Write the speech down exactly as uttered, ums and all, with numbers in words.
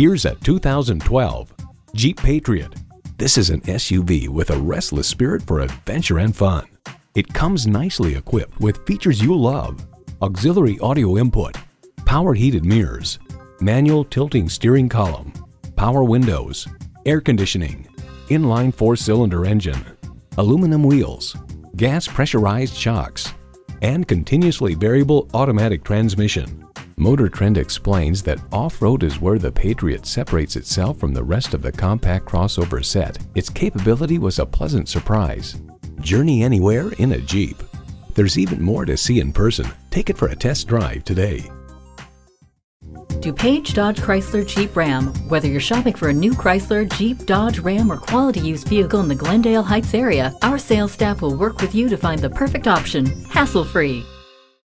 Here's a two thousand twelve Jeep Patriot. This is an S U V with a restless spirit for adventure and fun. It comes nicely equipped with features you'll love: auxiliary audio input, power heated mirrors, manual tilting steering column, power windows, air conditioning, inline four-cylinder engine, aluminum wheels, gas pressurized shocks, and continuously variable automatic transmission. Motor Trend explains that off-road is where the Patriot separates itself from the rest of the compact crossover set. Its capability was a pleasant surprise. Journey anywhere in a Jeep. There's even more to see in person. Take it for a test drive today. DuPage Dodge Chrysler Jeep Ram. Whether you're shopping for a new Chrysler, Jeep, Dodge, Ram, or quality used vehicle in the Glendale Heights area, our sales staff will work with you to find the perfect option, hassle-free.